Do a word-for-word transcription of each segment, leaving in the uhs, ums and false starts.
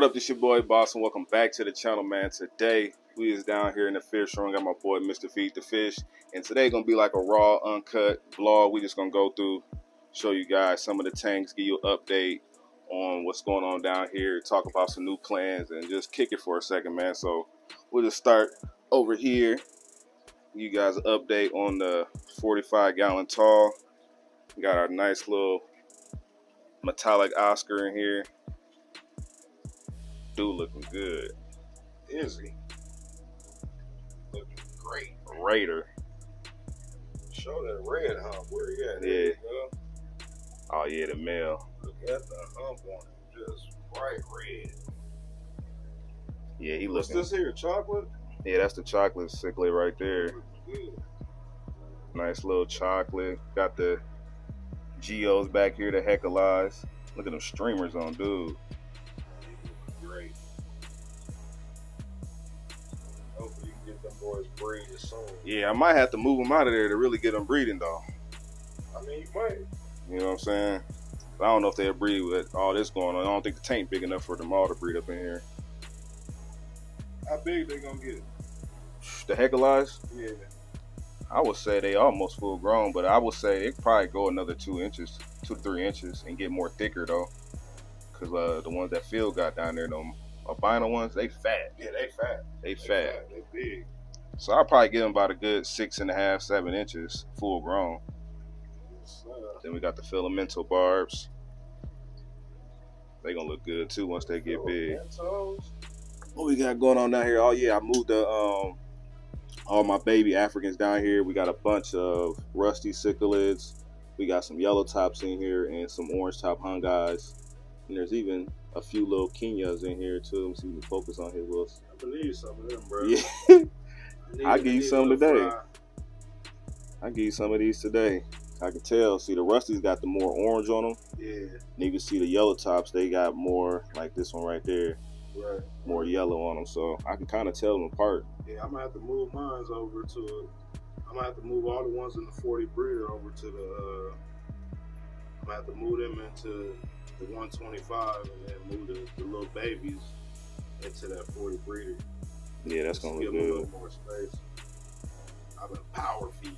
What up, this your boy Boss, and welcome back to the channel, man. Today we is down here in the fish room. Got my boy Mister Feed the Fish, and today gonna be like a raw, uncut vlog. We just gonna go through, show you guys some of the tanks, give you an update on what's going on down here, talk about some new plans, and just kick it for a second, man. So we'll just start over here. You guys an update on the forty-five gallon tall. We got our nice little metallic Oscar in here. Dude looking good. Is he? Looking great. Raider. Show that red hump. Where he at? Yeah. Oh yeah, the male. Look at the hump on it. Just bright red. Yeah, he looking. What's this here? Chocolate? Yeah, that's the chocolate cichlid right there. Good. Nice little chocolate. Got the geos back here, the heck alive. Look at them streamers on dude. Great. Hopefully you can get them boys breeding soon. Yeah, I might have to move them out of there to really get them breeding though. I mean, you might. You know what I'm saying? But I don't know if they'll breed with all this going on. I don't think the tank big enough for them all to breed up in here. How big they gonna get? The heckalize? Yeah. I would say they almost full grown, but I would say it probably go another two inches, two to three inches, and get more thicker though. Cause uh, the ones that Phil got down there, them albino ones, they fat. Yeah, they fat. They, they fat. fat. They big. So I'll probably get them about a good six and a half, seven inches, full grown. Yes, then we got the filamental barbs. They gonna look good too once they get big. What we got going on down here? Oh yeah, I moved the um. all my baby Africans down here. We got a bunch of rusty cichlids. We got some yellow tops in here and some orange top hungais. And there's even a few little Kenyas in here too. Let me see if we can focus on here, Wilson. I believe some of them, bro. Yeah. I, I give you some today. Fry. I give you some of these today. I can tell. See, the rusty's got the more orange on them. Yeah. And you can see the yellow tops. They got more like this one right there. Right. More yellow on them, so I can kind of tell them apart. Yeah, I'm gonna have to move mine over to. I'm gonna have to move all the ones in the forty breeder over to the. Uh, I'm gonna have to move them into the one twenty-five, and then move the, the little babies into that forty breeder. Yeah, that's gonna look good. Give them a little more space. I've been power feeding.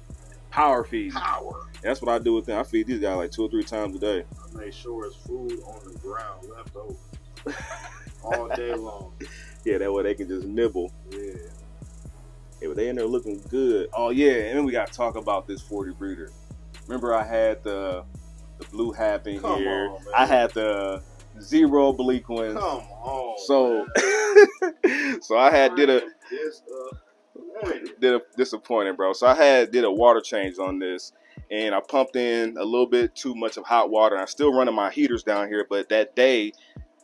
Power feeding. Power. That's what I do with them. I feed these guys like two or three times a day. I make sure it's food on the ground left over. All day long. Yeah, that way they can just nibble. Yeah. Yeah, but they in there looking good. Oh yeah, and then we gotta talk about this forty breeder. Remember I had the the blue half in Come here. On, I had the zero oblique ones. Come on. So so I had did a did a disappointing, bro. So I had did a water change on this, and I pumped in a little bit too much of hot water. I'm still running my heaters down here, but that day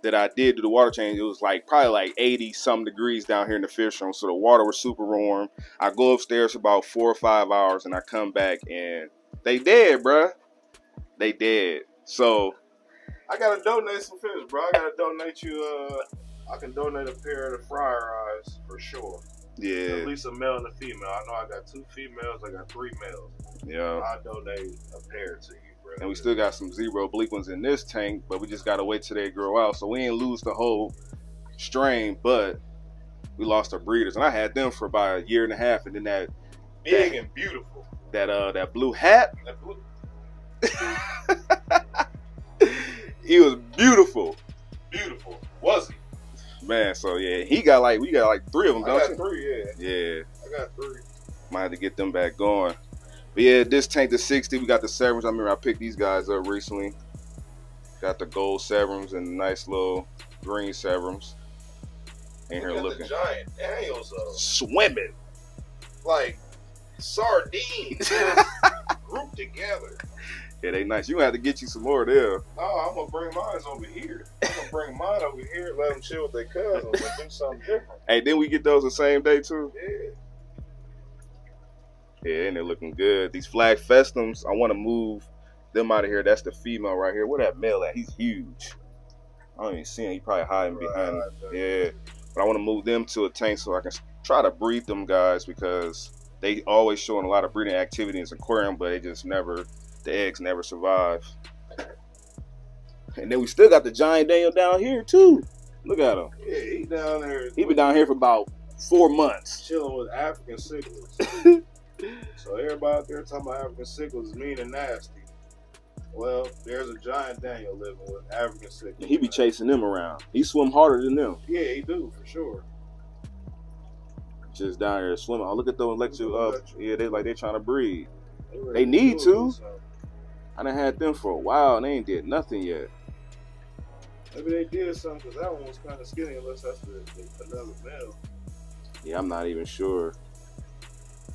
that I did do the water change, it was like probably like eighty some degrees down here in the fish room, so the water was super warm. I go upstairs for about four or five hours, and I come back and they dead, bruh. They dead. So I gotta donate some fish, bro. I gotta donate you. Uh, I can donate a pair of the fryer eyes for sure. Yeah. At least a male and a female. I know I got two females. I got three males. Yeah. I donate a pair to you. And we still got some zero oblique ones in this tank, but we just gotta wait till they grow out. So we ain't lose the whole strain, but we lost our breeders. And I had them for about a year and a half, and then that big that, and beautiful. That uh that blue hat. That blue. He was beautiful. Beautiful. Was he? Man, so yeah, he got like we got like three of them, don't I got you? Three, yeah. Yeah. I got three. Might have to get them back going. But yeah, this tank, the sixty, we got the Severums. I remember I picked these guys up recently. Got the gold Severums and the nice little green Severums. In here looking. The giant Daniels up. Swimming. Like sardines. Grouped together. Yeah, they nice. You gonna have to get you some more there. Oh, I'm gonna bring mine over here. I'm gonna bring mine over here and let them chill with their cousins and do something different. Hey, didn't we get those the same day too? Yeah. Yeah, and they're looking good. These flag festums, I want to move them out of here. That's the female right here. Where that male at? He's huge. I don't even see him. He probably hiding right behind him. Yeah, but I want to move them to a tank so I can try to breed them guys, because they always showing a lot of breeding activity in this aquarium, but they just never, the eggs never survive. And then we still got the giant Daniel down here too. Look at him. Yeah, he down there. He been down here for about four months. Chilling with African sickles. So everybody out there talking about African sickles is mean and nasty. Well, there's a giant Daniel living with African sickles. And he be chasing them around. He swim harder than them. Yeah, he do, for sure. Just down here swimming. I look at those electric up. Uh, yeah, they like they trying to breed. They, they need to. So. I done had them for a while and they ain't did nothing yet. Maybe they did something because that one was kind of skinny, unless that's the, the, another male. Yeah, I'm not even sure.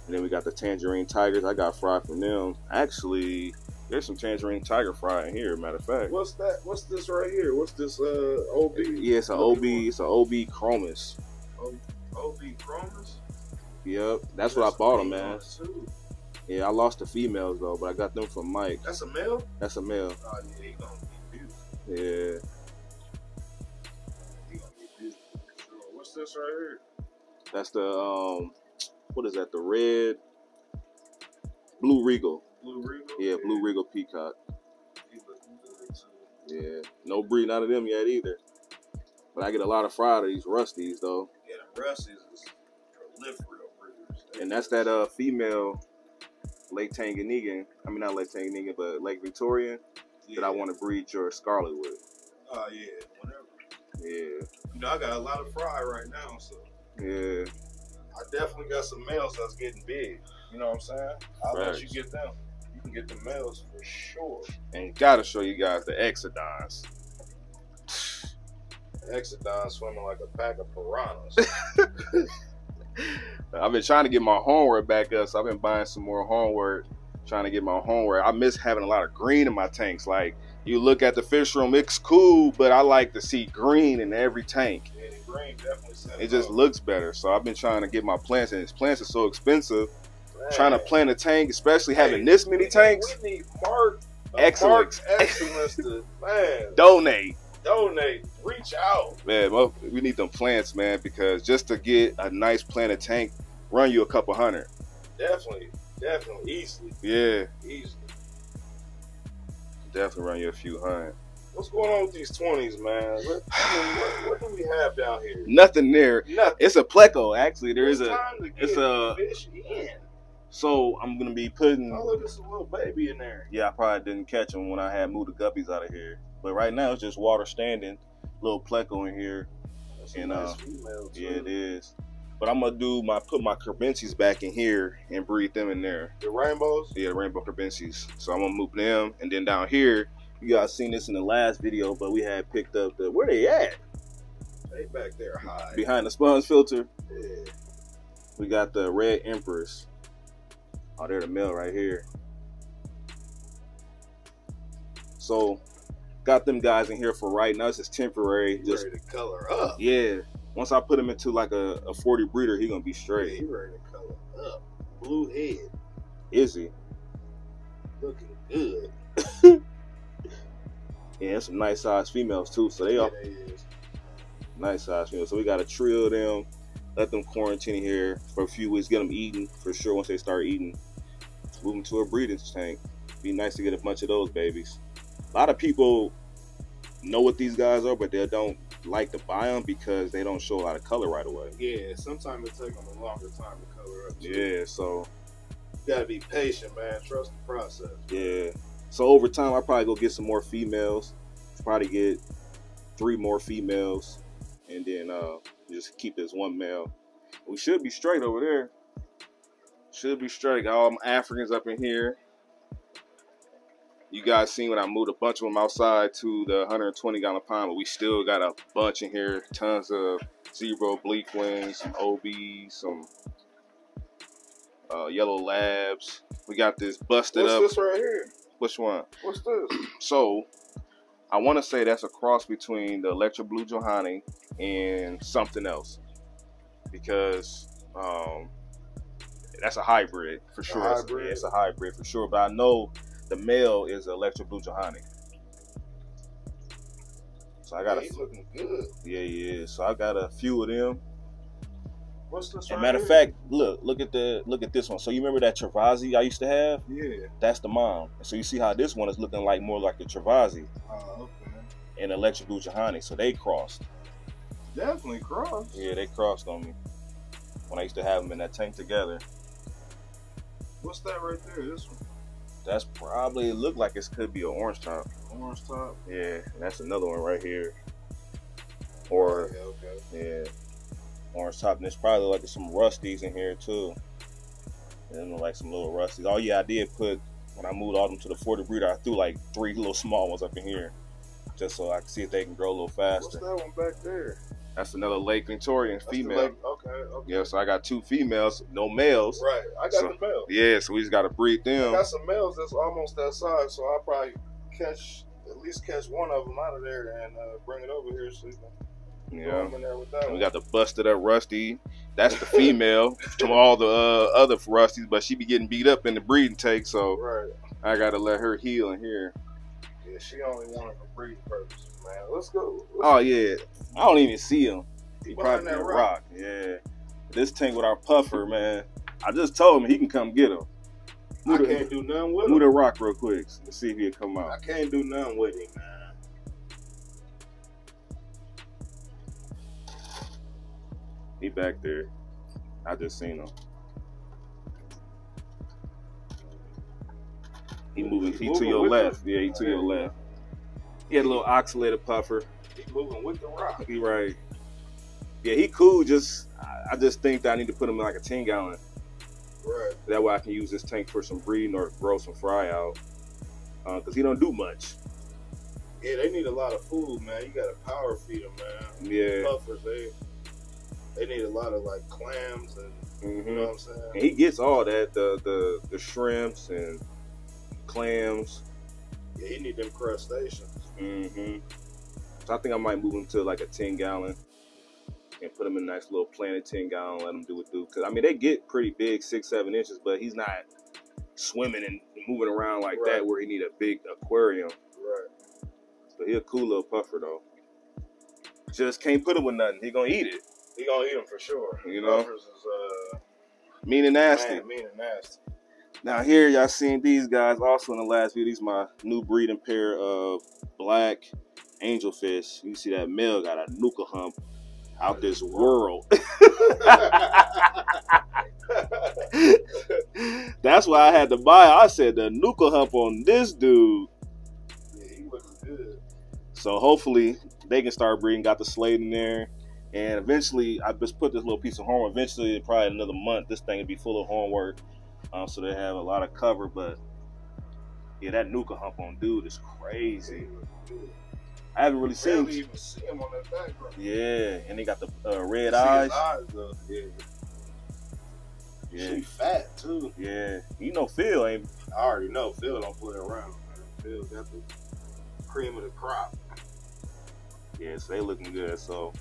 And then we got the tangerine tigers. I got fried from them. Actually, there's some tangerine tiger fry in here. Matter of fact. What's that? What's this right here? What's this? Uh, O B. Yeah, it's an O B. One? It's an O B Chromis. O B Chromis. Yep, that's, that's what I bought them, man. Too. Yeah, I lost the females though, but I got them from Mike. That's a male. That's a male. Oh yeah, he gonna be beautiful. Yeah. This right here. That's the um what is that? The red blue regal. Blue regal? Yeah, yeah. Blue regal peacock. Yeah. No breeding out of them yet either. But I get a lot of fry out of these rusties though. Yeah, the rusties is proliferate breeders. And that's that uh female Lake Tanganyikan. I mean not Lake Tanganyikan, but Lake Victorian yeah. that I want to breed your scarlet with. Oh uh, yeah, whatever. Yeah. You know, I got a lot of fry right now, so. Yeah. I definitely got some males that's getting big. You know what I'm saying? I'll right. let you get them. You can get the males for sure. And gotta show you guys the exodons. Exodons swimming like a pack of piranhas. I've been trying to get my hornwort back up, so I've been buying some more hornwort, trying to get my hornwort. I miss having a lot of green in my tanks, like. You look at the fish room, it's cool, but I like to see green in every tank. Yeah, the green definitely sets it just up. Looks better. So I've been trying to get my plants, and these plants are so expensive. Man. Trying to plant a tank, especially hey, having this many we tanks. We need Mark, excellence. Mark excellence to, man. Donate. Donate. Reach out. Man, we need them plants, man, because just to get a nice planted tank, run you a couple hundred. Definitely. Definitely. Easily. Yeah. Easily. Definitely run you a few hundred. What's going on with these twenties, man? What, I mean, what, what do we have down here? Nothing there. Nothing. It's a pleco, actually. There it's is a. Time to get it's a. Fish in. So I'm gonna be putting. Oh look, there's a little baby in there. Yeah, I probably didn't catch him when I had moved the guppies out of here. But right now it's just water standing, little pleco in here. That's and a nice uh, female too. Yeah, it is. But I'm gonna do my put my Curbensies back in here and breed them in there. The rainbows? Yeah, the rainbow Curbensies. So I'm gonna move them, and then down here, you guys seen this in the last video, but we had picked up the where they at? They back there high. Behind the sponge filter. Yeah. We got the red empress. Oh, they're the male right here. So got them guys in here for right now. This is temporary. You just ready to color up. Yeah. Once I put him into like a, a forty breeder, he gonna be straight. Yeah, he ready to color up. Blue head. Is he? Looking good. Yeah, and some nice size females too. So they yeah, all they is. Nice size females. So we gotta trill them, let them quarantine here for a few weeks, get them eating for sure. Once they start eating, move them to a breeding tank. Be nice to get a bunch of those babies. A lot of people know what these guys are, but they don't like to buy them because they don't show a lot of color right away. Yeah, sometimes it takes them a longer time to color up. Yeah, so you gotta be patient, man. Trust the process. Yeah. So over time, I probably go get some more females. Probably get three more females, and then uh, just keep this one male. We should be straight over there. Should be straight. All them Africans up in here. You guys seen when I moved a bunch of them outside to the one hundred twenty gallon pond, but we still got a bunch in here. Tons of zebra bleakwings, some O Bs, some uh, yellow labs. We got this busted What's up. What's this right here? Which one? What's this? So I want to say that's a cross between the Electra Blue Johanni and something else, because um, that's a hybrid for sure. A hybrid. Yeah, it's a hybrid for sure, but I know the male is Electra Blue Johanni. So I got yeah, a he's looking good. Yeah, yeah. So I got a few of them. What's this? And right matter of fact, look, look at the look at this one. So you remember that Travazi I used to have? Yeah. That's the mom. So you see how this one is looking like more like the Travazi. Oh, okay. And Electra Blue Johanni. So they crossed. definitely crossed. Yeah, they crossed on me when I used to have them in that tank together. What's that right there? This one? That's probably, it looked like it could be an orange top. Orange top? Yeah, and that's another one right here. Or, okay, okay. Yeah, orange top. And there's probably like some rusties in here too. And like some little rusties. Oh yeah, I did put, when I moved all them to the forty breeder, I threw like three little small ones up in here. Just so I can see if they can grow a little faster. What's that one back there? That's another Lake Victorian female. Lake, okay, okay. Yeah, so I got two females, no males. Right, I got so, the males. Yeah, so we just gotta breed them. I got some males that's almost that size, so I'll probably catch, at least catch one of them out of there and uh, bring it over here so you can yeah. go in there with that one. We got the busted up rusty. That's the female to all the uh, other rusties, but she be getting beat up in the breeding take, so right. I gotta let her heal in here. Yeah, she only wanted for breeding purposes, man. Let's go. Let's oh, yeah. I don't even see him. He probably in a rock. rock. Yeah. This tank with our puffer, man. I just told him he can come get him. Move I the, can't do nothing with move him. Move the rock real quick. Let's see if he'll come out. I can't do nothing with him, man. He back there. I just seen him. He moving, he, he moving to your left. Him. Yeah, he to your left. He had a little oxalated puffer. He moving with the rock. He right. Yeah, he cool. Just I just think that I need to put him in like a ten gallon. Right. That way I can use this tank for some breeding or grow some fry out. Uh, Cause he don't do much. Yeah, they need a lot of food, man. You gotta power feed them, man. Yeah. Puffers, they they need a lot of like clams and mm-hmm. you know what I'm saying. And he gets all that, the the the shrimps and clams. Yeah, you need them crustaceans. Mm-hmm. So I think I might move them to like a ten gallon and put them in a nice little planted ten gallon, let them do what do. Cause I mean, they get pretty big, six, seven inches, but he's not swimming and moving around like right. that where he need a big aquarium. Right. But he a cool little puffer though. Just can't put him with nothing. He gonna eat it. He gonna eat him for sure. You know? Puffers is, uh, mean and nasty. Man, mean and nasty. Now here, y'all seen these guys also in the last video. These are my new breeding pair of black angelfish. You see that male got a nuka hump out this world. That's why I had to buy. I said the nuka hump on this dude. Yeah, he looks good. So hopefully they can start breeding. Got the slate in there. And eventually, I just put this little piece of horn. Eventually, probably in another month, this thing will be full of hornwork. Um, so they have a lot of cover, but yeah, that nuka hump on dude is crazy. I haven't really seen him. Even see him on that background. Yeah, and they got the uh, red eyes. eyes though. Yeah, yeah. She fat too. Yeah, you know Phil ain't. I already know Phil don't play around. Phil got the cream of the crop. Yeah, so they looking good. So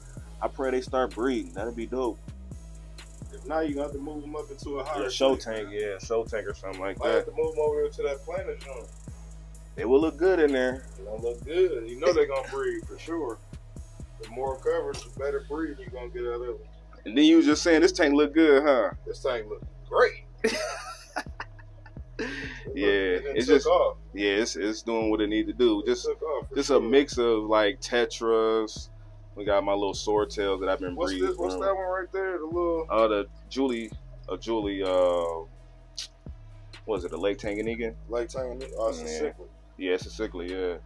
I pray they start breeding. That'll be dope. If not, you gonna have to move them up into a higher yeah, show tank, tank yeah, show tank or something like Might that. I have to move them over to that planter joint. They will look good in there. They gonna look good. You know they're gonna breed for sure. The more coverage, the better breed you're gonna get out of them. And then you was just saying this tank look good, huh? This tank look great. it look, yeah, it it's just off. yeah, it's it's doing what it need to do. It just just sure. a mix of like tetras. We got my little swordtails that I've been what's breeding. This, what's that one right there? The little uh, the Julie, uh, Julie, uh, what is it? The Lake Tanganyika. Lake Tanganyika. Oh, it's yeah. a cichlid. Yeah, it's a cichlid.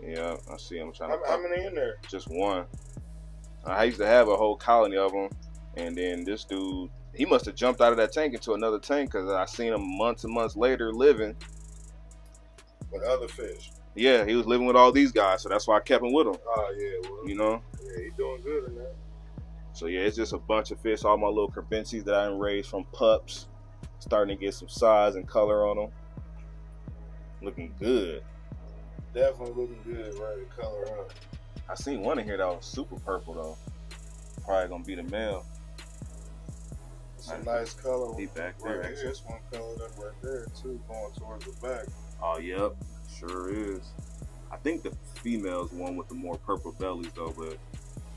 Yeah, yeah. I see. I'm trying how, to. How many in there? Just one. I used to have a whole colony of them, and then this dude, he must have jumped out of that tank into another tank because I seen him months and months later living with other fish. Yeah, he was living with all these guys, so that's why I kept him with him. Oh, yeah. Well, you know? Yeah, he's doing good in that. So, yeah, it's just a bunch of fish. All my little Corvincies that I raised from pups. Starting to get some size and color on them. Looking good. Definitely looking good, right? The color on it. I seen one in here that was super purple, though. Probably going to be the male. It's a nice color. He back there. Right here, it's one colored up right there, too, going towards the back. Oh, yep. Sure is. I think the female's one with the more purple bellies though, but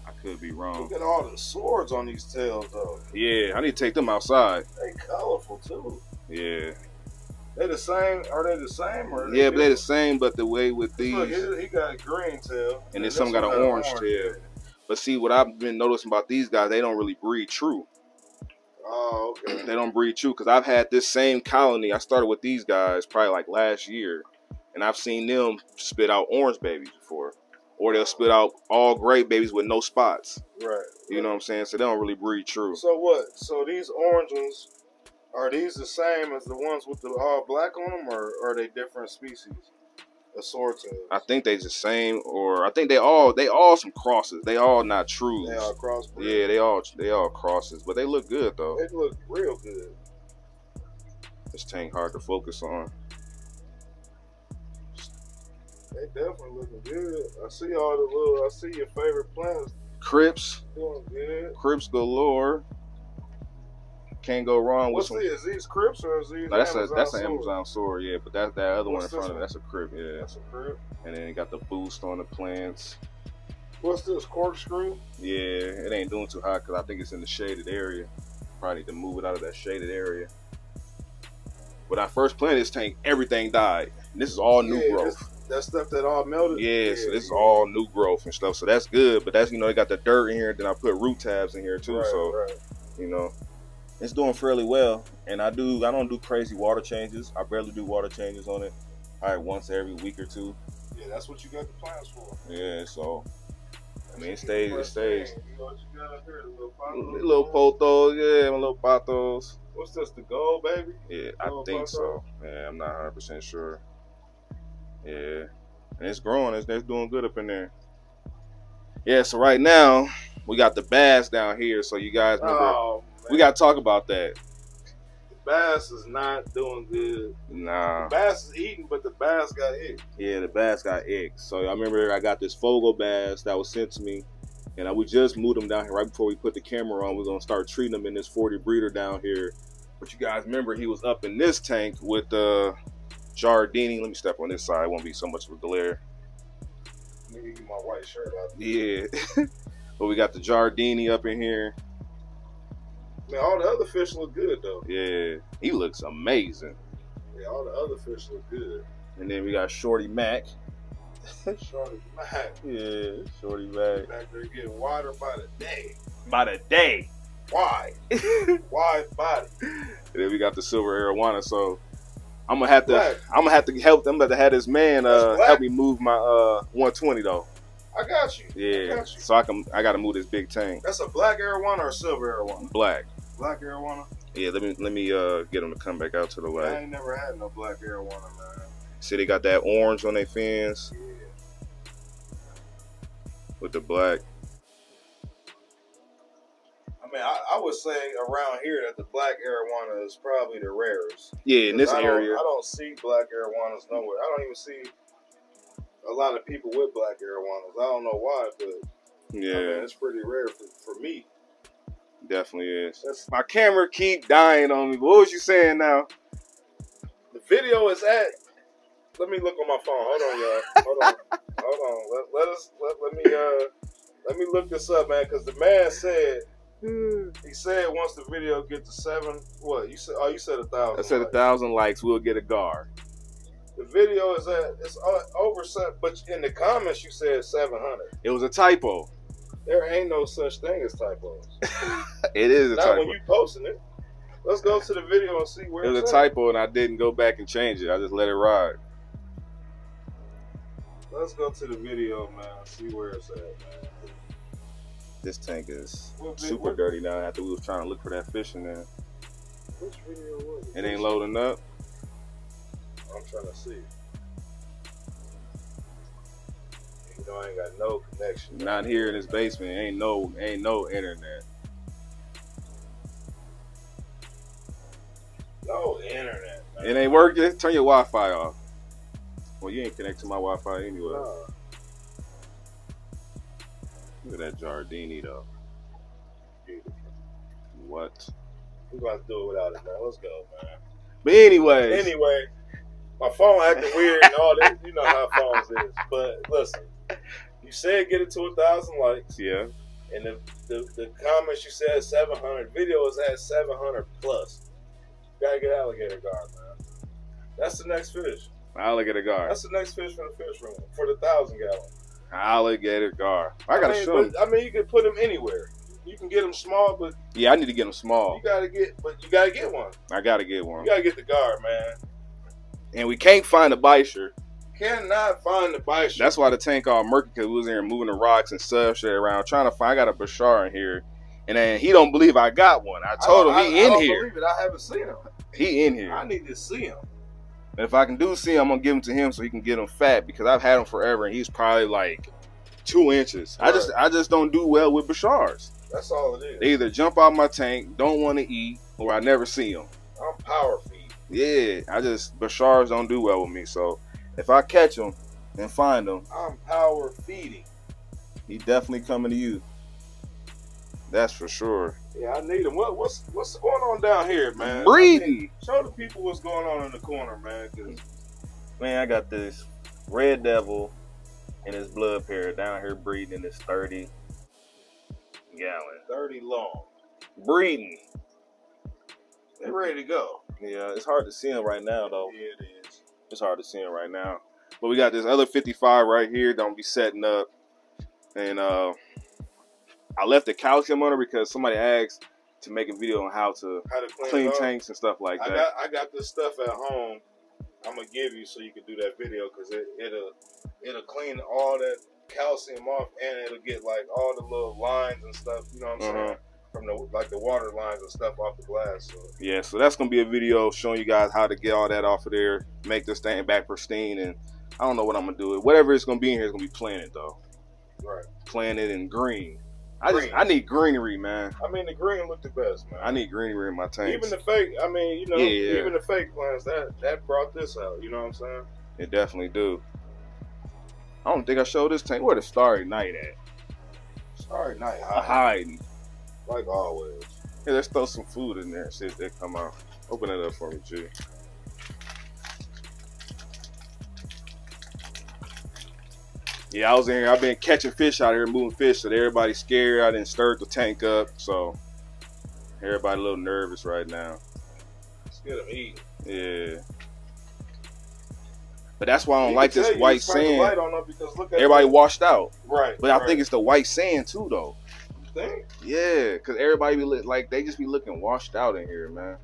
I could be wrong. Look at all the swords on these tails though. Yeah, I need to take them outside. They colorful too. Yeah. They the same? Are they the same? Or yeah, but they the same. But the way with these, look, he got a green tail, and, and then some got an orange, orange tail. But see, what I've been noticing about these guys, they don't really breed true. Oh, okay. They don't breed true, because I've had this same colony. I started with these guys probably like last year, and I've seen them spit out orange babies before. Or they'll spit out all gray babies with no spots. Right. You right. know what I'm saying? So they don't really breed true. So what? So these orange ones, are these the same as the ones with the all black on them, or, or are they different species? Assorted. I think they the same, or I think they all they all some crosses. They all not true. They all crossbreed. Yeah, they all they all crosses, but they look good though. They look real good. This tank hard to focus on. They definitely looking good. I see all the little. I see your favorite plants. Crips. Doing good. Crips galore. Can't go wrong with some. Is these Crips or is these? No, that's Amazon a that's an Amazon sword, yeah. But that that other What's one in front of it, that's a Crip, yeah. That's a Crip. And then it got the boost on the plants. What's this, corkscrew? Yeah, it ain't doing too hot because I think it's in the shaded area. Probably need to move it out of that shaded area. When I first planted this tank, everything died. And this is all new yeah, growth. That stuff that all melted? Yeah, yeah, so this is all new growth and stuff. So that's good, but that's, you know, they got the dirt in here. Then I put root tabs in here too. Right, so, right. you know, it's doing fairly well. And I do, I don't do crazy water changes. I barely do water changes on it. Probably once every week or two. Yeah, that's what you got the plants for. Yeah, so, I mean, it stays, it stays. Thing. You know what you got up here? The little pothos? Little pothos, yeah, my little pothos. What's this, the gold, baby? Yeah, I think pothos? so. Yeah, I'm not one hundred percent sure. Yeah, and it's growing. It's, it's doing good up in there. Yeah, so right now, we got the bass down here. So you guys remember, oh, we got to talk about that. The bass is not doing good. Nah. The bass is eating, but the bass got ick. Yeah, the bass got ick. So I remember I got this Fogo bass that was sent to me. And I, we just moved them down here right before we put the camera on. We're going to start treating them in this forty breeder down here. But you guys remember he was up in this tank with the... Uh, Jardini. Let me step on this side. It won't be so much of a glare. Let me get my white shirt out. Yeah. But we got the Jardini up in here. Man, all the other fish look good, though. Yeah. He looks amazing. Yeah, all the other fish look good. And then we got Shorty Mac. Shorty Mac. Yeah, Shorty Mac. Back there getting wider by the day. By the day. Wide. Wide body. And then we got the silver arowana, so... I'm gonna have to. Black. I'm gonna have to help them. But to have this man uh, help me move my uh, one twenty though. I got you. Yeah. I got you. So I can. I gotta move this big tank. That's a black arowana or a silver arowana? Black. Black arowana. Yeah. Let me let me uh, get them to come back out to the way. I ain't never had no black arowana, man. See, they got that orange on their fins. Yeah. With the black. Man, I, I would say around here that the black arowana is probably the rarest. Yeah, in this I area. I don't see black arowanas nowhere. I don't even see a lot of people with black arowanas. I don't know why, but yeah, I mean, it's pretty rare for, for me. Definitely is. That's, my camera keep dying on me. What was you saying now? The video is at... Let me look on my phone. Hold on, y'all. Hold on. Hold on. Let, let us... Let, let me, uh... Let me look this up, man, because the man said... He said once the video gets to seven, what you said? Oh, you said a thousand. I said likes. a thousand likes. We'll get a gar. The video is at it's over, but in the comments you said seven hundred. It was a typo. There ain't no such thing as typos. It is a Not typo. Not when you posting it. Let's go to the video and see where it was it's a at. typo, and I didn't go back and change it. I just let it ride. Let's go to the video, man. See where it's at, man. This tank is what, super what, dirty now after we was trying to look for that fish in there. Which video was it? It ain't loading up. I'm trying to see. You know I ain't got no connection. Not here in this basement. Ain't no ain't no internet. No internet. Man. It ain't working. Turn your Wi-Fi off. Well, you ain't connect to my Wi-Fi anyway. No. Look at that Jardini though. Beautiful. What? We're gonna have to do it without it, man. Let's go, man. But anyways. Anyway, my phone acting weird and all that. You know how phones is. But listen, you said get it to a thousand likes. Yeah. And the, the the comments you said seven hundred. Video is at seven hundred plus. You gotta get alligator guard, man. That's the next fish. Alligator guard. That's the next fish for the fish room for the thousand gallon. Alligator gar. I gotta I mean, show them. I mean, you could put them anywhere. You can get them small, but yeah, I need to get them small. You gotta get, but you gotta get one. I gotta get one. You gotta get the gar, man. And we can't find the bysher. Cannot find the bysher. That's why the tank all murky, because we was in here moving the rocks and stuff shit around, trying to find. I got a Bashar in here, and then he don't believe I got one. I told I him he I, in I don't here. Believe it. I haven't seen him. He in here. I need to see him. And if I can do see him, I'm gonna give him to him so he can get him fat, because I've had him forever and he's probably like two inches. Right. I just I just don't do well with Bashars. That's all it is. They either jump out my tank, don't want to eat, or I never see them. I'm power feed. Yeah, I just Bashars don't do well with me. So if I catch them and find them, I'm power feeding. He definitely coming to you. That's for sure. Yeah, I need him. What, what's what's going on down here, man? Breathing. Show the people what's going on in the corner, man. Cause man, I got this red devil and his blood pair down here breeding in this thirty gallon, thirty long, breeding. They ready to go. Yeah, it's hard to see him right now, though. Yeah, it is. It's hard to see him right now. But we got this other fifty-five right here. Don't be setting up. And uh, I left the calcium on her because somebody asked to make a video on how to, how to clean, clean tanks and stuff like I that. Got, I got this stuff at home. I'm gonna give you so you can do that video, because it, it'll it'll clean all that calcium off, and it'll get like all the little lines and stuff. You know what I'm uh-huh. saying? From the like the water lines and stuff off the glass. So. Yeah, so that's gonna be a video showing you guys how to get all that off of there, make this thing back pristine, and I don't know what I'm gonna do. Whatever it's gonna be in here is gonna be planted though. Right. Planted in green. I green. just I need greenery, man. I mean, the green looked the best, man. I need greenery in my tanks. Even the fake, I mean, you know, yeah. even the fake plants that that brought this out. You know what I'm saying? It definitely do. I don't think I showed this tank. Where the Starry Night at? Starry Night hiding, hiding. like always. Yeah, let's throw some food in there. See if they come out. Open it up for me, G. Yeah, I was in here. I've been catching fish out here, moving fish, so everybody's scared. I didn't stir the tank up, so everybody a little nervous right now. Let's get them eating. Yeah. But that's why I don't you like this you, white sand. Light on them because look at everybody them. washed out. Right. But right. I think it's the white sand too, though. You think? Yeah, because everybody be like, they just be looking washed out in here, man.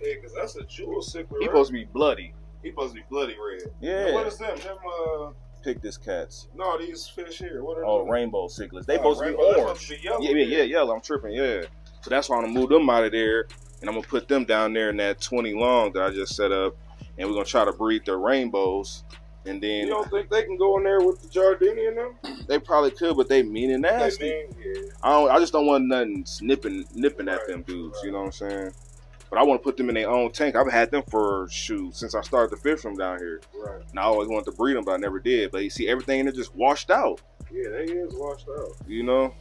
Yeah, because that's a jewel sickle. He red. supposed to be bloody. He supposed to be bloody red. Yeah. Now, what is them? Them, uh... Pick this cats. No, these fish here. What are oh, those? rainbow cichlids. They oh, supposed rainbow. to be orange. To be yellow, yeah, yeah, yeah, yellow. I'm tripping. Yeah. So that's why I'm gonna move them out of there, and I'm gonna put them down there in that twenty long that I just set up, and we're gonna try to breed their rainbows. And then you don't think they can go in there with the Jardini in them? They probably could, but they mean and nasty. They mean, yeah. I don't. I just don't want nothing snipping, nipping right, at them dudes. Right. You know what I'm saying? But I want to put them in their own tank. I've had them for, shoot, since I started to fish from down here. Right. And I always wanted to breed them, but I never did. But you see, everything in there just washed out. Yeah, they is washed out. You know?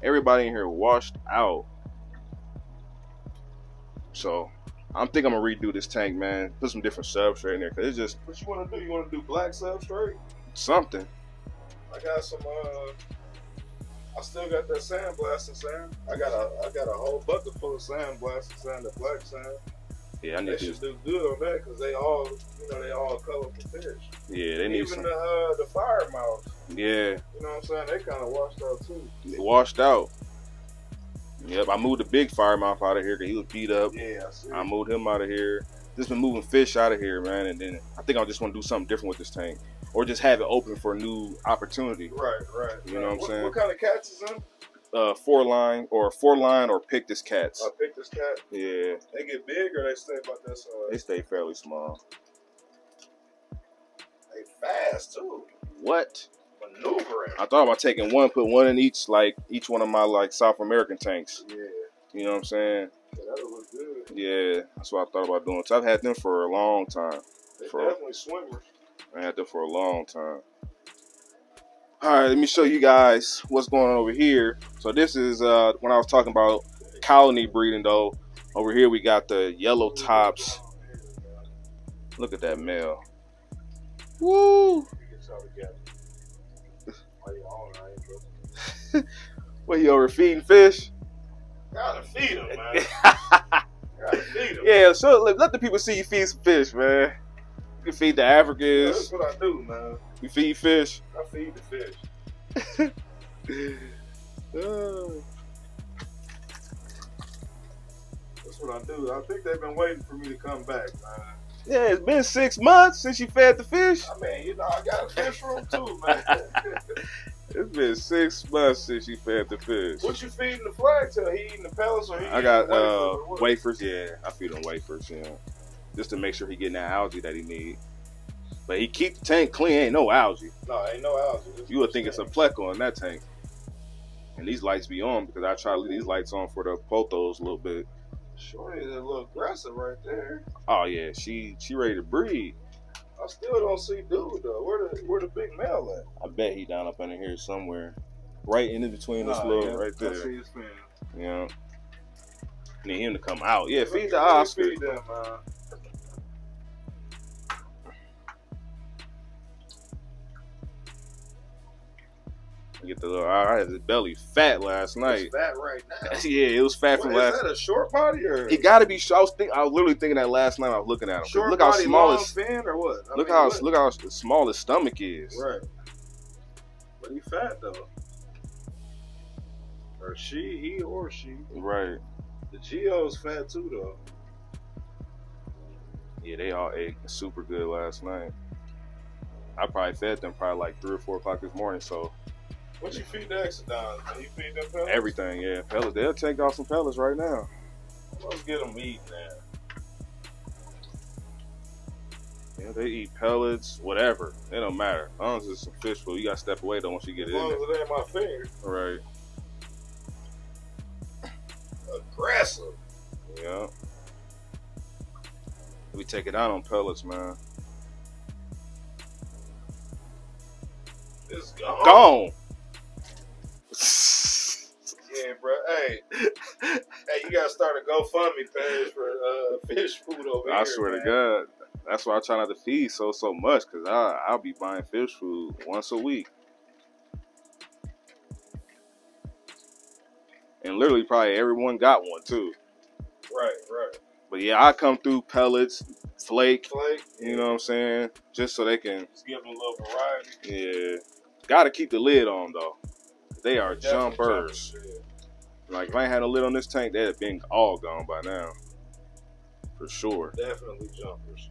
Everybody in here washed out. So, I'm thinking I'm going to redo this tank, man. Put some different substrate in there. Because it's just... What you want to do? You want to do black substrate? Something. I got some, uh... I still got that sandblasting sand. I got a I got a whole bucket full of sandblasting sand, the black sand. Yeah, I need to do good on that, because they all, you know, they all colorful fish. Yeah, they need even some. the uh, the fire mouths. Yeah. You know what I'm saying? They kind of washed out too. They washed out. Yep, I moved the big fire mouth out of here because he was beat up. Yeah, I see. I moved him out of here. Just been moving fish out of here, man. And then I think I just want to do something different with this tank, or just have it open for a new opportunity. Right, right. You know what I'm what, saying? What kind of cats is them? Uh, four line or four line or pick this cats. Oh, pick this cat. Yeah. They get big or they stay about that size? They stay fairly small. They fast too. What? Maneuvering. I thought about taking one, put one in each, like each one of my like South American tanks. Yeah. You know what I'm saying? Yeah, that'll look good. Yeah, that's what I thought about doing. So I've had them for a long time. They for, definitely swimmers. I had them for a long time. All right, let me show you guys what's going on over here. So this is uh, when I was talking about colony breeding, though. Over here we got the yellow tops. Look at that male. Woo! What, you over feeding fish? Gotta feed them, man. Gotta feed them. Yeah, so let, let the people see you feed some fish, man. You can feed the Africans. That's what I do, man. You feed fish? I feed the fish. uh. That's what I do. I think they've been waiting for me to come back, man. Yeah, it's been six months since you fed the fish. I mean, you know, I got a fish room too, man. It's been six months since you fed the fish. What you feeding the flagtail? He eating the pellets or he I got uh, wafers? Yeah, I feed him wafers, yeah. Just to make sure he getting that algae that he need. But he keep the tank clean. Ain't no algae. No, ain't no algae. It's you would think it's a pleco in that tank. And these lights be on because I try to leave these lights on for the pothos a little bit. Shorty is a little aggressive right there. Oh yeah, she she ready to breed. I still don't see dude though. Where the where the big male at? I bet he down up under here somewhere, right in between this nah, little yeah, right there. I see his fan. Yeah. Need him to come out. Yeah, feed the Oscar. Feed them, man. Get the little, I had his belly fat last night. It's fat right now. Yeah, it was fat what, from last. Is that a short body or? It got to be short. I was, think, I was literally thinking that last night. I was looking at him. Short look body, how small long his fin or what? I look mean, how what? look how small his stomach is. Right. But he fat though. Or she, he or she. Right. The Geo's fat too though. Yeah, they all ate super good last night. I probably fed them probably like three or four o'clock this morning. So. What you feed the exodons, man? You feed them pellets? Everything, yeah. Pellets. They'll take off some pellets right now. Let's get them eating now. Yeah, they eat pellets, whatever. It don't matter. As long as it's some fish food, you got to step away though once you get it in. As long as it ain't my finger. Right. Aggressive. Yeah. We take it out on pellets, man. It's gone. Gone. Yeah, bro. Hey, hey, you gotta start a GoFundMe page for uh, fish food over I here. I swear man. to God, that's why I try not to feed so so much because I I'll be buying fish food once a week, and literally probably everyone got one too. Right, right. But yeah, I come through pellets, flake. Flake. You yeah. know what I'm saying? Just so they can just give them a little variety. Yeah. Got to keep the lid on though. They are jumpers. jumpers yeah. Like if I ain't had a lid on this tank, they'd have been all gone by now, for sure. Definitely jumpers.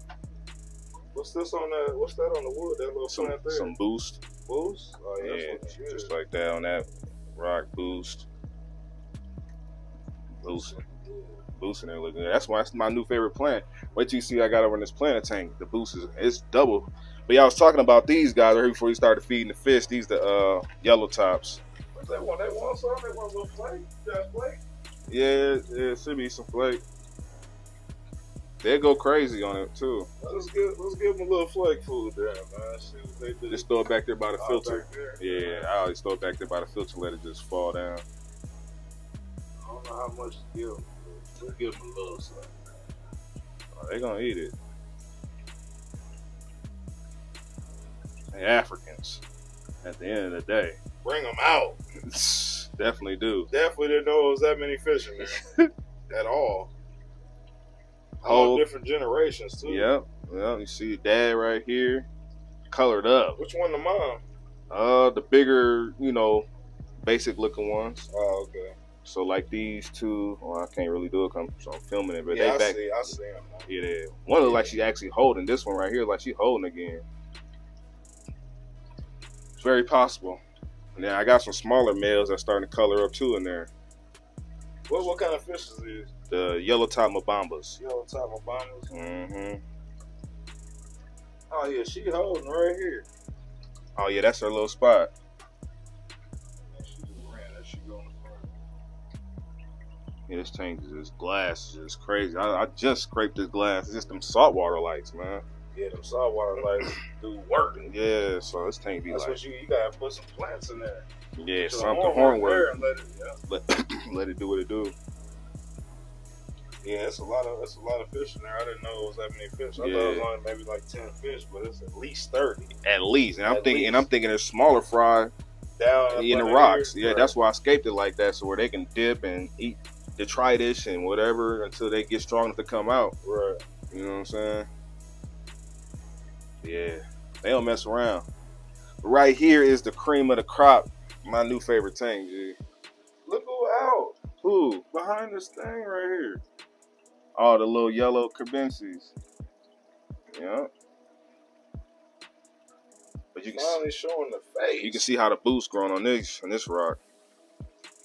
What's this on that? What's that on the wood? That little some, plant there. Some boost. Boost. Oh yeah. yeah that's what just like that on that rock boost. Boosting. Yeah. Boosting it looking. That's why it's my new favorite plant. Wait till you see I got over in this plant tank. The boost is it's double. But yeah, I was talking about these guys right before we started feeding the fish. These the uh, yellow tops. What they want? They want some? They want a little flake? That flake? Yeah, yeah, it should be some flake. They go crazy on it too. Let's give, let's give them a little flake food there, man. See what they do. Just throw it back there by the all filter. Yeah, I always throw it back there by the filter. Let it just fall down. I don't know how much to give them. Let's give them a little something. Oh, they gonna eat it. Africans at the end of the day. Bring them out. Definitely do. Definitely didn't know it was that many fish in there at all. All different generations too. Yep. Well, you see dad right here colored up. Which one the mom? Uh, the bigger, you know, basic looking ones. Oh, okay. So like these two, well, I can't really do it because I'm, so I'm filming it, but yeah, they I back. See, I see them. Yeah. One look like she actually holding this one right here, like she holding again. Very possible. Now I got some smaller males that's starting to color up too in there. What what kind of fish is these? The yellow top mabambas. Yellow top mabambas. Mm-hmm. Oh yeah, she holding right here. Oh yeah, that's her little spot. And she just ran. That she going to front. Yeah, this tank is just glass. It's crazy. I, I just scraped this glass. It's just them saltwater lights, man. Yeah, them saltwater lights do work. Yeah, so this tank be That's like. That's what you you gotta put some plants in there. Yeah, something hornwort. Let, yeah. let, let it do what it do. Yeah, it's a lot of it's a lot of fish in there. I didn't know it was that many fish. I yeah. thought it was only maybe like ten fish, but it's at least thirty. At least, and I'm at thinking, least. and I'm thinking there's smaller fry down in the rocks. Ears, yeah, right. That's why I scaped it like that, so where they can dip and eat detritus and whatever until they get strong enough to come out. Right. You know what I'm saying? Yeah, they don't mess around. right here is the cream of the crop. My new favorite thing, G. Look who out. Who? Behind this thing right here. All the little yellow cabensies. Yeah. But you can finally see, showing the face. You can see how the boots growing on this on this rock.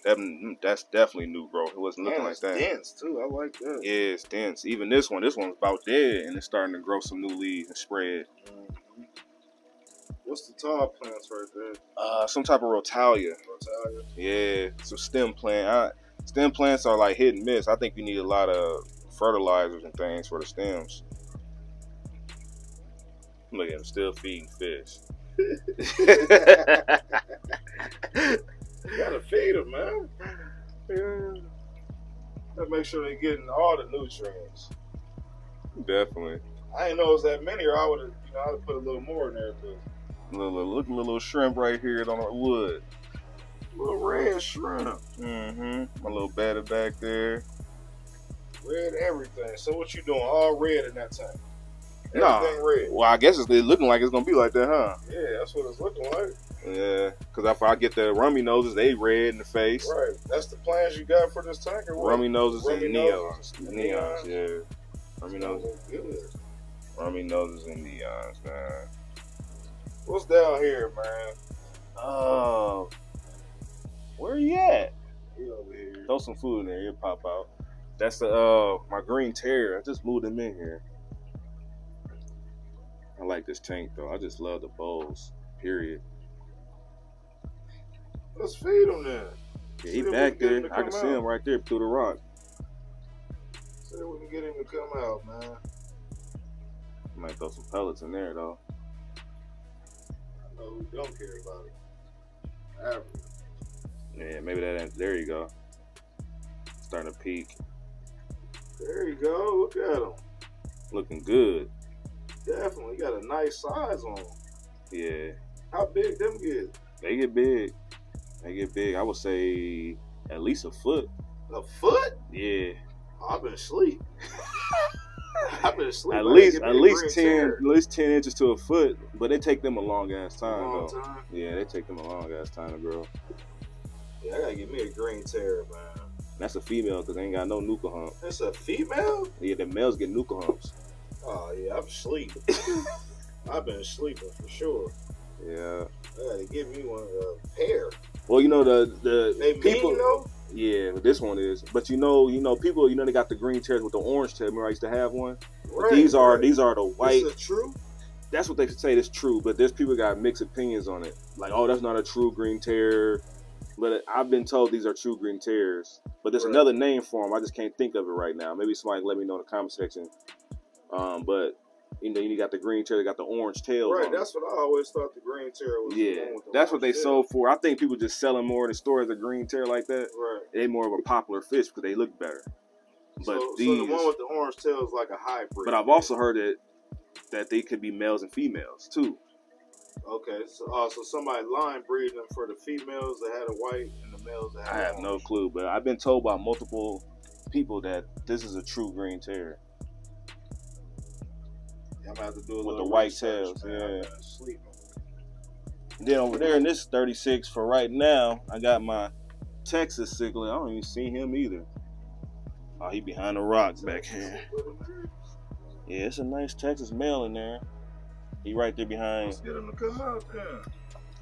That, that's definitely new growth. It wasn't looking like that. Dense too. I like that. Yeah, it's dense. Even this one, this one's about dead, and it's starting to grow some new leaves and spread. Mm-hmm. What's the tall plants right there? Uh, some type of rotalia. Rotalia. Yeah, some stem plant. I, stem plants are like hit and miss. I think you need a lot of fertilizers and things for the stems. Look at him still feeding fish. You gotta feed them, man. Yeah. Gotta make sure they're getting all the nutrients. Definitely. I didn't know it was that many, or I would have, you know, I would put a little more in there. But little, look, little shrimp right here on the wood. Little red shrimp. Mm-hmm. My little batter back there. Red everything. So what you doing? All red in that tank? Everything nah. red. Well, I guess it's, it's looking like it's gonna be like that, huh? Yeah, that's what it's looking like. Yeah, because if I get the rummy noses, they red in the face. Right, that's the plans you got for this tanker. Rummy noses rummy and neons. Neons, neons, yeah. Rummy noses. Good. Rummy noses and neons, man. What's down here, man? Uh, where you at? He over here. Throw some food in there, it'll pop out. That's the uh my green terrier. I just moved him in here. I like this tank though. I just love the bowls. Period. Let's feed him then. Yeah, he back there. I can see him right there through the rock. See if we can get him to come out, man. Might throw some pellets in there, though. I know we don't care about it. Average. Yeah, maybe that ain't. There you go. Starting to peak. There you go. Look at him. Looking good. Definitely got a nice size on him. Yeah. How big them get? They get big. They get big. I would say at least a foot. A foot? Yeah. Oh, I've been asleep. I've been asleep. At least at least ten terror. at least ten inches to a foot. But they take them a long ass time long though. Time. Yeah, they take them a long ass time to grow. Yeah, I gotta get me a green terror, man. That's a female because they ain't got no nuka hump. That's a female? Yeah, the males get nuka humps. Oh yeah, I'm asleep. I've been sleeping for sure. Yeah. I gotta give me one a pair. Well, you know the the they people. Mean, though? Yeah, this one is. But you know, you know people. You know they got the green tears with the orange tail. Remember I used to have one. Right, these are right. these are the white. Is it true? That's what they say. It's true, but there's people got mixed opinions on it. Like, oh, that's not a true green tear. But I've been told these are true green tears. But there's right. another name for them. I just can't think of it right now. Maybe somebody can let me know in the comment section. Um, but. You know, you got the green tail, they got the orange tail. Right, on that's them. What I always thought the green tail was. Yeah, the with the that's what they tail. Sold for. I think people just sell them more in the store as a green tail like that. Right. They're more of a popular fish because they look better. But so, these, so the one with the orange tail is like a hybrid. But I've also heard that that they could be males and females too. Okay, so uh, so somebody line breeding them for the females that had a white and the males that had I have orange. No clue, but I've been told by multiple people that this is a true green tail. I'm gonna have to do a with little the white tails, yeah. And then over there in this thirty-six for right now, I got my Texas cichlid. I don't even see him either. Oh, he behind the rocks back here. Yeah, it's a nice Texas male in there. He right there behind. Let's get him to come out there.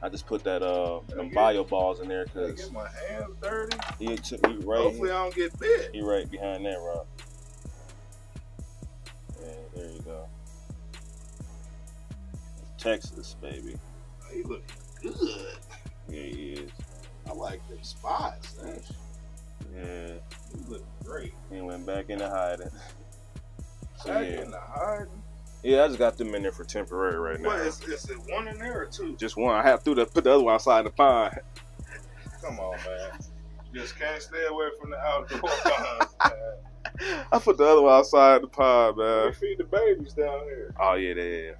I just put that uh them bio balls in there because get my hands dirty. He, he right. Hopefully, I don't get bit. He right behind that rock. Yeah, there you go. Texas, baby. Oh, he looking good. Yeah, he is. I like them spots, man. Yeah. He looking great. He went back into hiding. So, back yeah. into hiding? Yeah, I just got them in there for temporary right now. What, is, is it one in there or two? Just one. I have to the, put the other one outside the pond. Come on, man. Just can't stay away from the outdoor ponds, man. I put the other one outside the pond, man. They feed the babies down here. Oh, yeah, they are.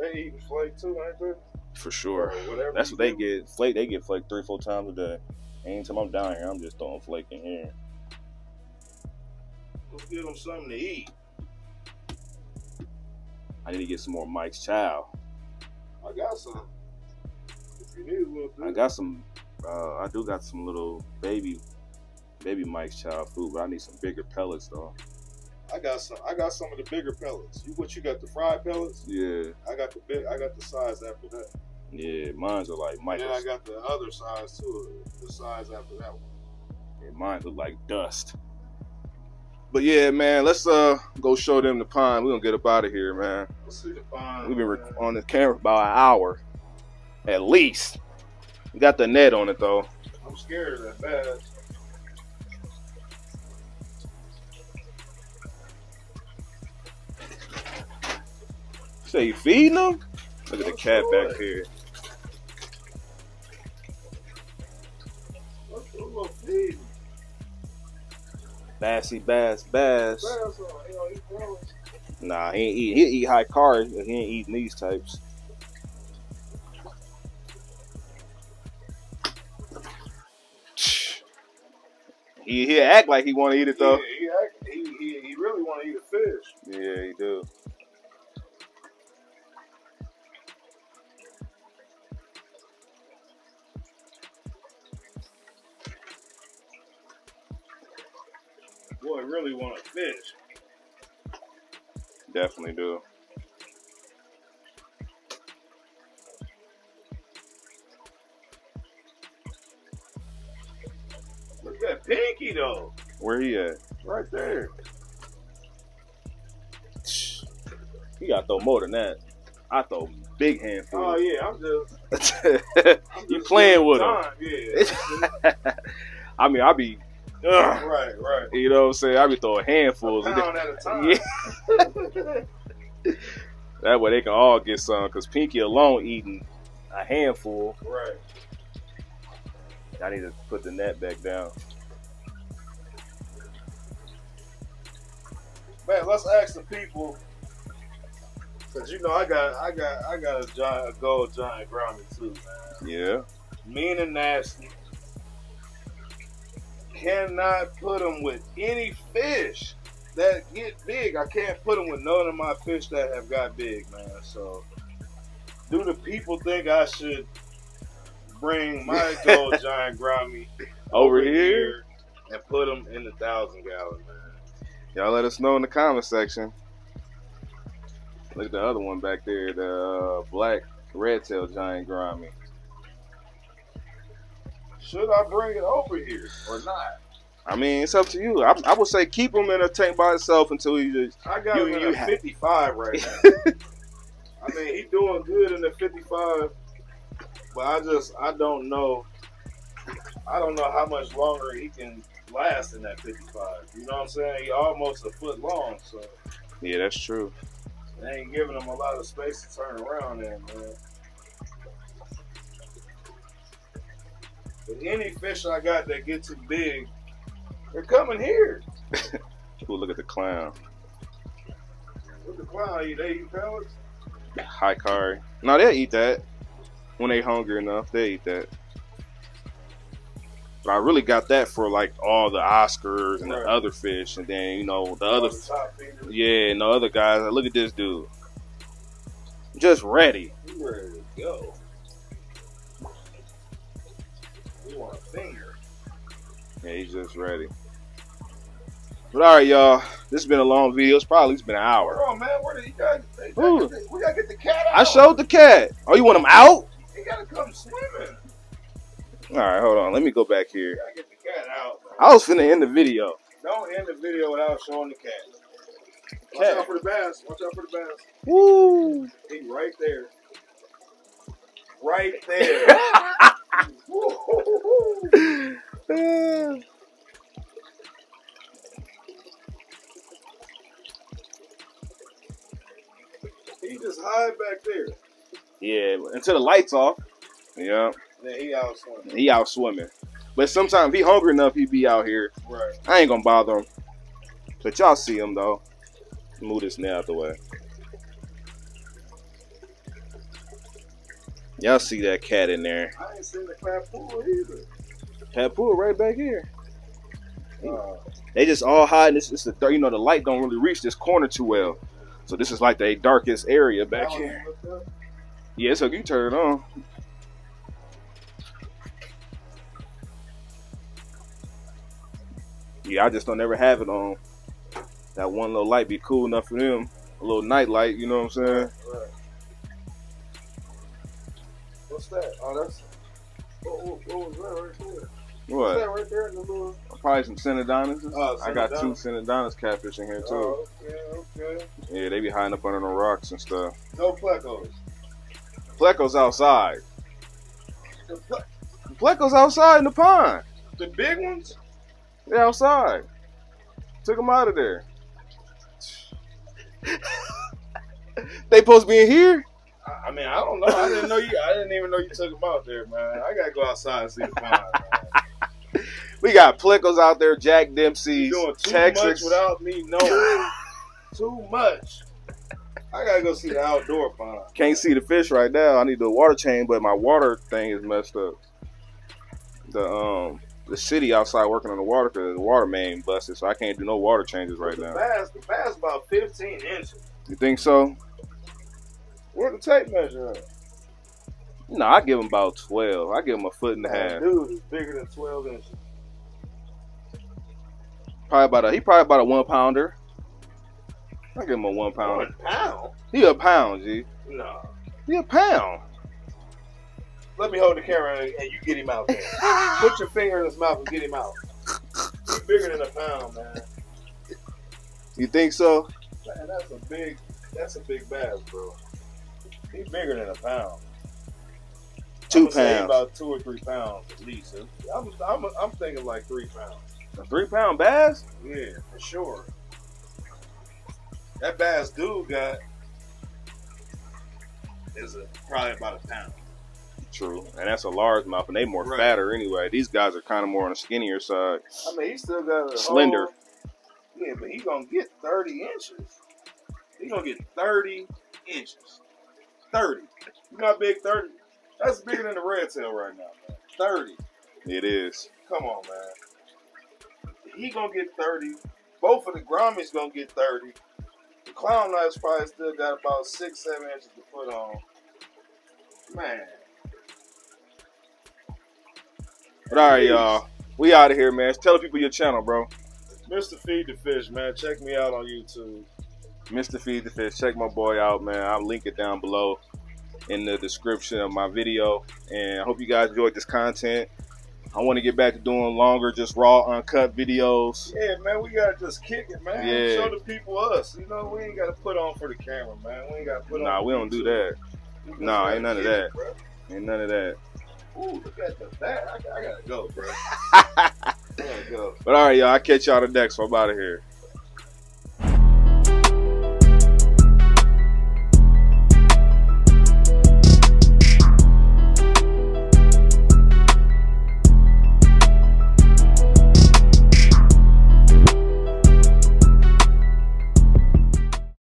They eating flake too, ain't they? For sure. That's what they get. Flake, they get flake three, four times a day. Anytime I'm down here, I'm just throwing flake in here. Let's give them something to eat. I need to get some more Mike's Chow. I got some. I got some. Uh, I do got some little baby, baby Mike's child food, but I need some bigger pellets though. I got some. I got some of the bigger pellets. You what? You got the fried pellets? Yeah. I got the big. I got the size after that. Yeah, mine's are like Mike's. Yeah, I got the other size too. The size after that one. Yeah, mine look like dust. But yeah, man, let's uh go show them the pond. We're gonna get up out of here, man. Let's see the pond. We've been man. on the camera about an hour, at least. We got the net on it though. I'm scared of that bad. Say you feeding them? Look at the cat back here. What's the little feed? Bassy bass bass. Nah, he ain't eat. He eat high carb. He ain't eating these types. He he act like he want to eat it though. Yeah, he, act, he he he really want to eat a fish. Yeah, he do. Boy, really want to fish. Definitely do. Look at that pinky though. Where he at? Right there. You gotta throw more than that. I throw big handfuls. Oh yeah, I'm just. I'm you just playing with time. him? Yeah. I mean, I be. Ugh. Right, right. You know what I'm saying? I be throwing handfuls. A pound at a time. Yeah. That way they can all get some, because Pinky alone eating a handful. Right. I need to put the net back down. Man, let's ask the people. Cause you know I got I got I got a giant a gold giant grommet too, man. Yeah. Mean and nasty. Cannot put them with any fish that get big. I can't put them with none of my fish that have got big, man. So, do the people think I should bring my gold giant grommet over, over here? here and put them in the thousand gallon, man? Y'all let us know in the comment section. Look at the other one back there, the uh, black red-tailed giant grommet. Should I bring it over here or not? I mean, it's up to you. I, I would say keep them in a tank by itself until you just. I got you, him in you a fifty-five right now. I mean, he doing good in the fifty-five, but I just I don't know. I don't know how much longer he can last in that fifty-five. You know what I'm saying? He almost a foot long. So yeah, that's true. They ain't giving him a lot of space to turn around in, man. But any fish I got that get too big, they're coming here. Ooh, look at the clown. Look at the clown. They eat pellets? High carb. No, they'll eat that. When they hungry enough, they eat that. But I really got that for like all the Oscars and right. the other fish. And then, you know, the all other. The top feeders. Yeah, and the other guys. Look at this dude. Just ready. He ready to go. Finger. Yeah, he's just ready. But all right, y'all. This has been a long video. It's probably it's been an hour. Bro, man, where did he go? They, they get the, we gotta get the cat out. I showed the cat. Oh, you want him out? He gotta come swimming. All right, hold on. Let me go back here. You gotta get the cat out, man. I was finna end the video. Don't end the video without showing the cat. Watch cat. out for the bass. Watch out for the bass. Woo! He right there. Right there. Woo-hoo-hoo-hoo. He just hide back there. Yeah, until the lights off. Yeah. Yeah, he out swimming. He out swimming. But sometimes he hungry enough, he be out here. Right. I ain't gonna bother him. But y'all see him though. Move this net out the way. Y'all see that cat in there. I ain't seen the papool either. Papool right back here. Uh, they just all hiding. It's, it's the, you know, the light don't really reach this corner too well. So this is like the darkest area back here. Yeah, so you turn it on. Yeah, I just don't ever have it on. That one little light be cool enough for them. A little night light, you know what I'm saying? Right. What's that? Oh, that's... What, what, what was that right there? What? What's that right there in the little... Probably some Synodontis. Oh, I got two Synodontis catfish in here, too. Oh, okay, okay. Yeah, they be hiding up under the rocks and stuff. No plecos. Plecos outside. The ple the plecos outside in the pond. The big ones? They're outside. Took them out of there. They supposed to be in here? I mean, I don't know. I didn't know you. I didn't even know you took them out there, man. I gotta go outside and see the pond, man. We got plecos out there, Jack Dempsey's, doing too Texas. Much without me knowing. Too much. I gotta go see the outdoor pond. Can't see the fish right now. I need the water chain, but my water thing is messed up. The um the city outside working on the water because the water main busted, so I can't do no water changes right the now. Bass, the bass about fifteen inches. You think so? Where the tape measure at? No, I give him about twelve. I give him a foot and a half. Dude is bigger than twelve inches. Probably about a he probably about a one pounder. I give him a one pounder. One pound? He a pound, G. No. He a pound. Let me hold the camera and you get him out there. Put your finger in his mouth and get him out. He's bigger than a pound, man. You think so? Man, that's a big that's a big bass, bro. He's bigger than a pound. Two pounds. Say about two or three pounds at least. I'm, I'm, I'm thinking like three pounds. A three pound bass? Yeah, for sure. That bass dude got is a, probably about a pound. True, and that's a largemouth, and they more right. fatter anyway. These guys are kind of more on the skinnier side. I mean, he still got a slender. Whole, yeah, but he gonna get thirty inches. He gonna get thirty inches. thirty. You know how big thirty? That's bigger than the red tail right now, man. thirty. It is. Come on, man. He gonna get thirty. Both of the grommies gonna get thirty. The clown knife's probably still got about six, seven inches to put on. Man. But all right, y'all. We out of here, man. Tell the people your channel, bro. Mister Feed the Fish, man. Check me out on YouTube. Mister Feed the Fish. Check my boy out, man. I'll link it down below in the description of my video. And I hope you guys enjoyed this content. I want to get back to doing longer, just raw, uncut videos. Yeah, man. We got to just kick it, man. Yeah. Show the people us. You know, we ain't got to put on for the camera, man. We ain't got to put nah, on. Nah, we don't do that. Nah, ain't none of that. It, ain't none of that. Ooh, look at the back. I, I got to go, bro. I got to go. But all right, y'all. I'll catch y'all the next one. I'm out of here.